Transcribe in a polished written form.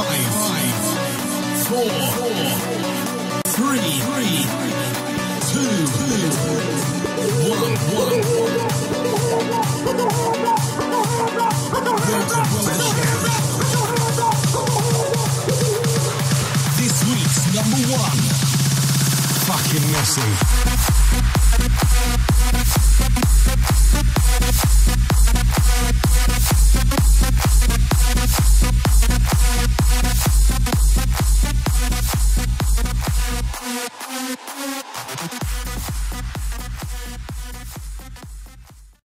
5, 4, 3, 2, 1. This week's number 1. Fucking messy.